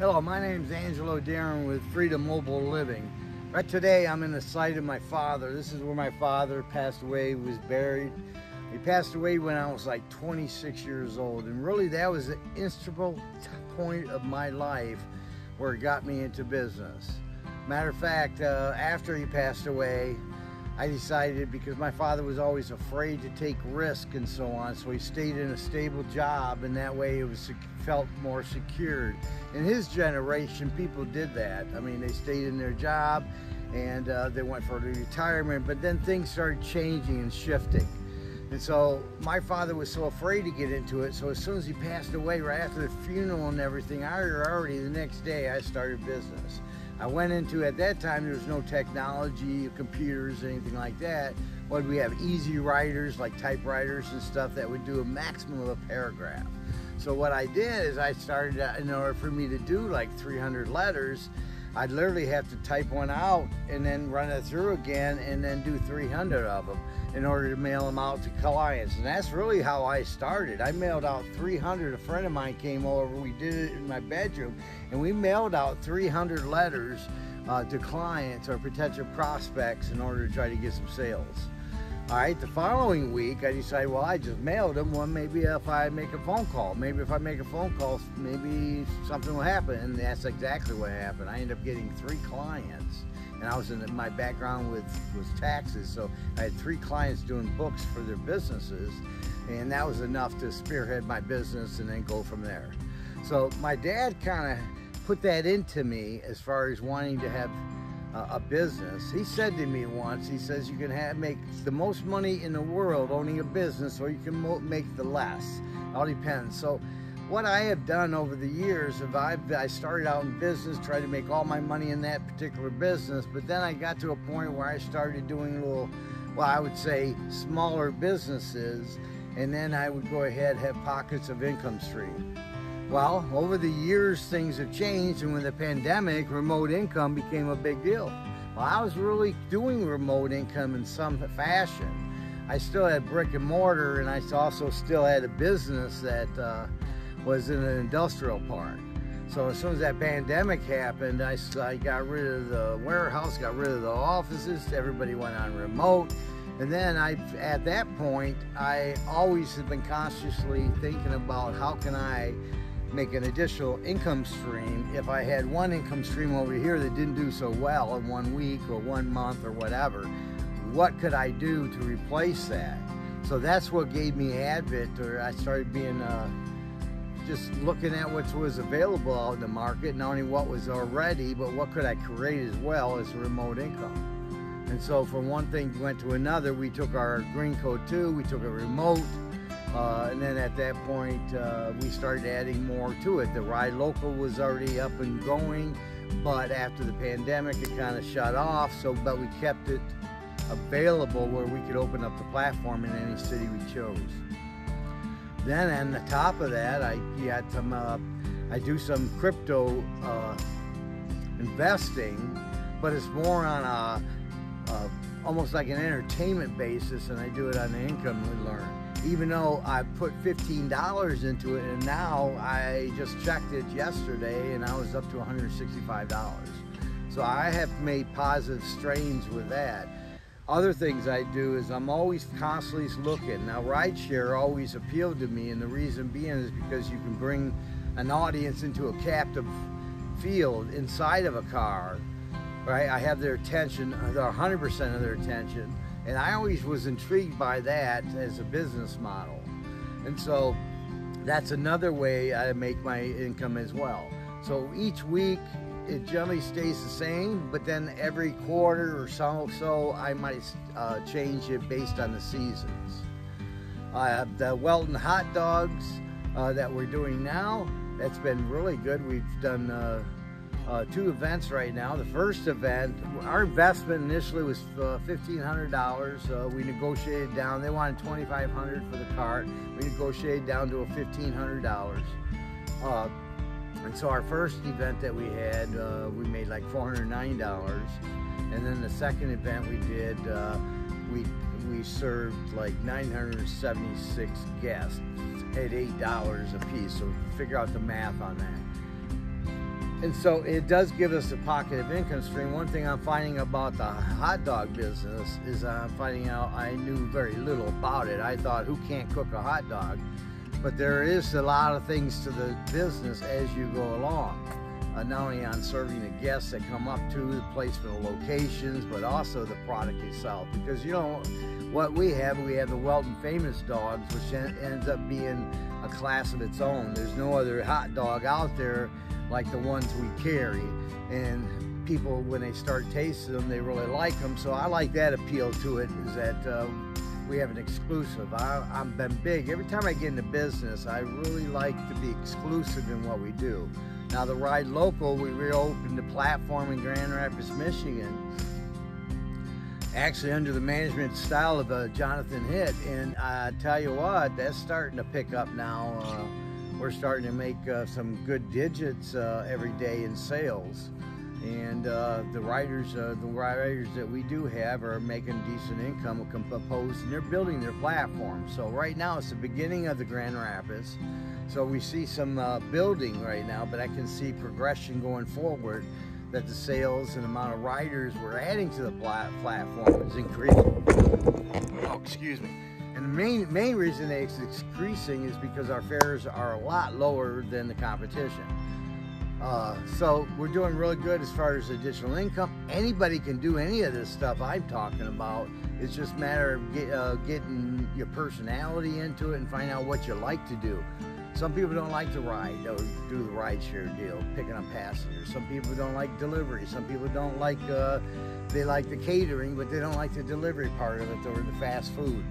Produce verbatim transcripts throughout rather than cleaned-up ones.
Hello, my name is Angelo Darin with Freedom Mobile Living. Right today I'm in the site of my father. This is where my father passed away, was buried. He passed away when I was like twenty-six years old, and really that was the instrumental point of my life where it got me into business. Matter of fact, uh, after he passed away, I decided, because my father was always afraid to take risk and so on, so he stayed in a stable job, and that way it was felt more secured. In his generation, people did that. I mean, they stayed in their job and uh, they went for retirement, but then things started changing and shifting. And so my father was so afraid to get into it, so as soon as he passed away, right after the funeral and everything, I already, the next day, I started business. I went into, at that time, there was no technology, computers, anything like that. What, we have easy writers, like typewriters and stuff, that would do a maximum of a paragraph. So what I did is I started, in order for me to do like three hundred letters, I'd literally have to type one out and then run it through again and then do three hundred of them in order to mail them out to clients. And that's really how I started. I mailed out three hundred. A friend of mine came over, we did it in my bedroom, and we mailed out three hundred letters uh, to clients or potential prospects in order to try to get some sales. All right, the following week, I decided, well, I just mailed them. Well, maybe if I make a phone call, maybe if I make a phone call, maybe something will happen. And that's exactly what happened. I ended up getting three clients. And I was in the, my background with, was taxes, so I had three clients doing books for their businesses. And that was enough to spearhead my business and then go from there. So my dad kind of put that into me as far as wanting to have Uh, a business. He said to me once, he says, you can have, make the most money in the world owning a business, or you can mo make the less. It all depends. So what I have done over the years, if I've, I started out in business, tried to make all my money in that particular business, but then I got to a point where I started doing little, well, I would say smaller businesses, and then I would go ahead and have pockets of income stream. Well, over the years, things have changed, and with the pandemic, remote income became a big deal. Well, I was really doing remote income in some fashion. I still had brick and mortar, and I also still had a business that uh, was in an industrial park. So as soon as that pandemic happened, I, I got rid of the warehouse, got rid of the offices, everybody went on remote. And then I, at that point, I always have been consciously thinking about how can I make an additional income stream. If I had one income stream over here that didn't do so well in one week or one month or whatever, what could I do to replace that? So that's what gave me Advent, or I started being uh, just looking at what was available out in the market, not only what was already, but what could I create as well as remote income. And so from one thing went to another. We took our Greenco two, we took a remote, Uh, and then at that point, uh, we started adding more to it. The Ride Local was already up and going, but after the pandemic, it kind of shut off. So, but we kept it available where we could open up the platform in any city we chose. Then on the top of that, I got some, uh, I do some crypto uh, investing, but it's more on a, a, almost like an entertainment basis, and I do it on the income we learn. Even though I put fifteen dollars into it, and now I just checked it yesterday and I was up to one hundred sixty-five dollars. So I have made positive strains with that. Other things I do is I'm always constantly looking. Now, rideshare always appealed to me, and the reason being is because you can bring an audience into a captive field inside of a car, right? I have their attention, one hundred percent of their attention. And I always was intrigued by that as a business model. And so that's another way I make my income as well. So each week it generally stays the same, but then every quarter or so, so I might uh, change it based on the seasons. Uh, the Welton hot dogs uh, that we're doing now, that's been really good. We've done uh, Uh, two events right now. The first event, our investment initially was uh, fifteen hundred dollars. Uh, we negotiated down. They wanted twenty-five hundred dollars for the cart. We negotiated down to a fifteen hundred dollars. Uh, and so our first event that we had, uh, we made like four hundred nine dollars. And then the second event we did, uh, we we served like nine hundred seventy-six guests at eight dollars a piece. So figure out the math on that. And so it does give us a pocket of income stream. One thing I'm finding about the hot dog business is I'm finding out I knew very little about it. I thought, who can't cook a hot dog? But there is a lot of things to the business as you go along. Uh, not only on serving the guests that come up to the placement of locations, but also the product itself. Because you know what we have, we have the Welton Famous Dogs, which en ends up being a class of its own. There's no other hot dog out there like the ones we carry, and people, when they start tasting them, they really like them. So I like that appeal to it, is that um, we have an exclusive. I, I've been big. Every time I get into business, I really like to be exclusive in what we do. Now the Ride Local, we reopened the platform in Grand Rapids, Michigan, actually under the management style of uh, Jonathan Hitt, and I tell you what, that's starting to pick up now. Uh, we're starting to make uh, some good digits uh, every day in sales, and uh, the riders, uh, the riders that we do have are making decent income, composed, and they're building their platform. So right now it's the beginning of the Grand Rapids. So we see some uh, building right now, but I can see progression going forward, that the sales and amount of riders we're adding to the plat platform is increasing. Oh, excuse me. And the main, main reason that it's increasing is because our fares are a lot lower than the competition. Uh, so we're doing really good as far as additional income. Anybody can do any of this stuff I'm talking about. It's just a matter of get, uh, getting your personality into it and find out what you like to do. Some people don't like to ride, or do the rideshare deal, picking up passengers. Some people don't like delivery. Some people don't like, uh, they like the catering, but they don't like the delivery part of it, or the fast food.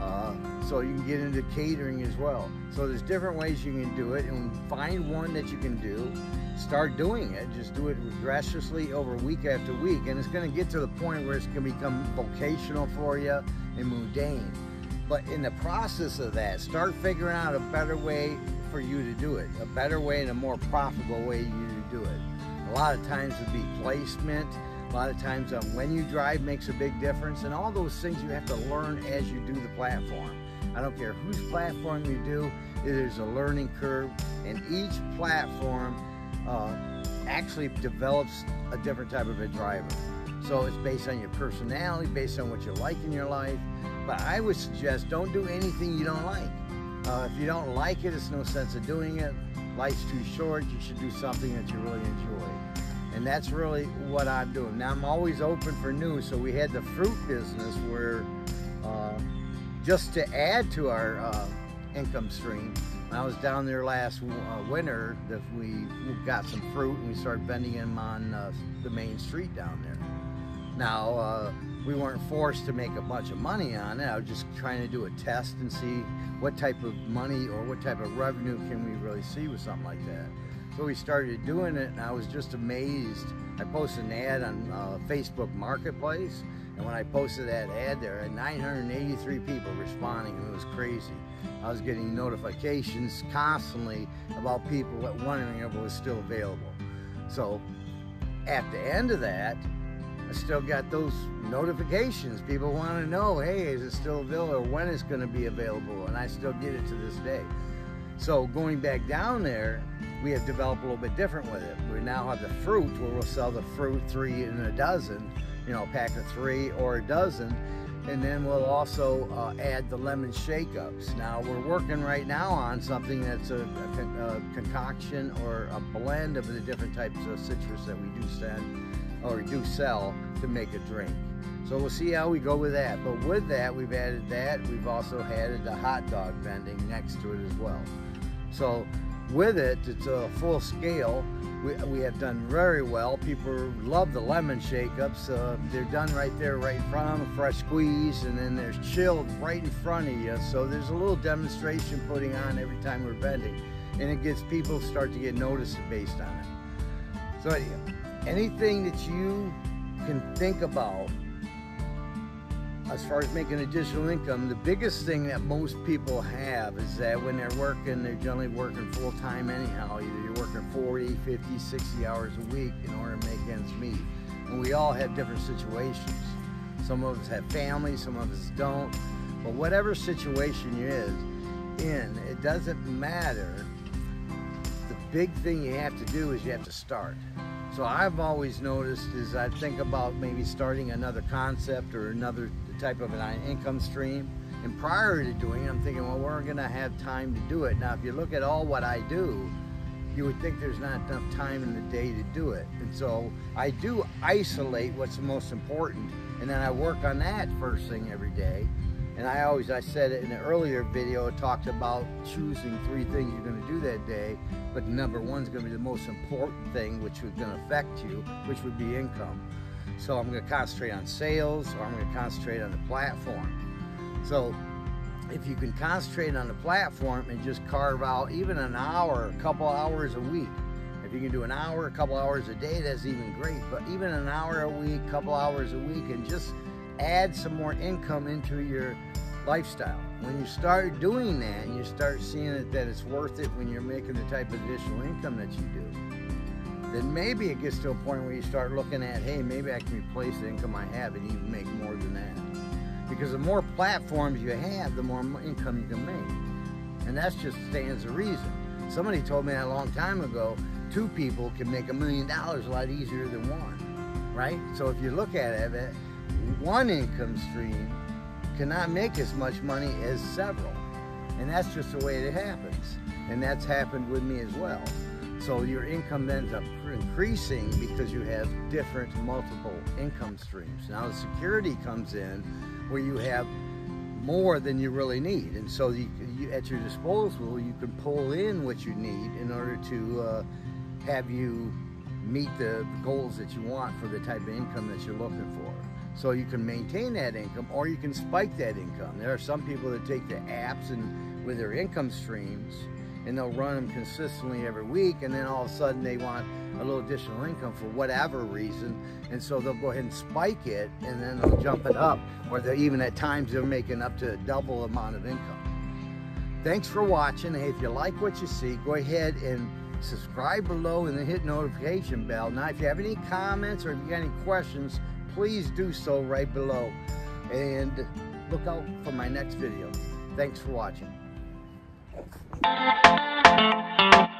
Uh, so you can get into catering as well. So there's different ways you can do it, and find one that you can do. Start doing it. Just do it religiously over week after week, and it's going to get to the point where it's going to become vocational for you and mundane. But in the process of that, start figuring out a better way for you to do it, a better way and a more profitable way you to do it. A lot of times it would be placement, a lot of times on when you drive makes a big difference, and all those things you have to learn as you do the platform. I don't care whose platform you do, there's a learning curve, and each platform uh, actually develops a different type of a driver. So it's based on your personality, based on what you like in your life. But I would suggest don't do anything you don't like. Uh, if you don't like it, it's no sense of doing it. Life's too short. You should do something that you really enjoy. And that's really what I'm doing. Now, I'm always open for new. So we had the fruit business where uh, just to add to our uh, income stream, when I was down there last uh, winter, that we got some fruit and we started vending them on uh, the main street down there. Now, uh, we weren't forced to make a bunch of money on it. I was just trying to do a test and see what type of money or what type of revenue can we really see with something like that. So we started doing it, and I was just amazed. I posted an ad on uh, Facebook Marketplace, and when I posted that ad there, I had nine hundred eighty-three people responding, and it was crazy. I was getting notifications constantly about people wondering if it was still available. So at the end of that, I still got those notifications. People want to know, hey, is it still available, or when it's going to be available, and I still get it to this day. So going back down there, we have developed a little bit different with it. We now have the fruit, where we'll sell the fruit three in a dozen, you know, a pack of three or a dozen, and then we'll also uh, add the lemon shake-ups. Now we're working right now on something that's a, a, con a concoction or a blend of the different types of citrus that we do send, or do sell, to make a drink. So we'll see how we go with that. But with that, we've added that. We've also added the hot dog vending next to it as well. So with it, it's a full scale. We, we have done very well. People love the lemon shake-ups. Uh, they're done right there, right in front of them, fresh squeeze, and then they're chilled right in front of you. So there's a little demonstration putting on every time we're vending. And it gets people start to get noticed based on it. So anyhow, anything that you can think about as far as making additional income, the biggest thing that most people have is that when they're working, they're generally working full-time anyhow. Either you're working forty, fifty, sixty hours a week in order to make ends meet. And we all have different situations. Some of us have family, some of us don't. But whatever situation you're in, it doesn't matter. big thing you have to do is you have to start. So I've always noticed is I think about maybe starting another concept or another type of an income stream. And prior to doing it, I'm thinking, well, we're gonna have time to do it. Now, if you look at all what I do, you would think there's not enough time in the day to do it. And so I do isolate what's most important, and then I work on that first thing every day. And I always, I said it in an earlier video, it talked about choosing three things you're gonna do that day, but number one's gonna be the most important thing, which is gonna affect you, which would be income. So I'm gonna concentrate on sales, or I'm gonna concentrate on the platform. So if you can concentrate on the platform and just carve out even an hour, a couple hours a week, if you can do an hour, a couple hours a day, that's even great. But even an hour a week, couple hours a week, and just add some more income into your lifestyle. When you start doing that, and you start seeing it that it's worth it when you're making the type of additional income that you do, then maybe it gets to a point where you start looking at, hey, maybe I can replace the income I have and even make more than that. Because the more platforms you have, the more income you can make. And that just stands to reason. Somebody told me that a long time ago, two people can make a million dollars a lot easier than one, right? So if you look at it, one income stream cannot make as much money as several. And that's just the way it happens. And that's happened with me as well. So your income ends up increasing because you have different multiple income streams. Now the security comes in where you have more than you really need. And so you, you, at your disposal, you can pull in what you need in order to uh, have you meet the goals that you want for the type of income that you're looking for. So you can maintain that income or you can spike that income. There are some people that take the apps and with their income streams and they'll run them consistently every week, and then all of a sudden they want a little additional income for whatever reason, and so they'll go ahead and spike it, and then they'll jump it up, or they're even at times they're making up to a double amount of income. Thanks for watching. Hey, if you like what you see, go ahead and subscribe below and then hit notification bell. Now, if you have any comments or if you got any questions, please do so right below, and look out for my next video. Thanks for watching. Thank you.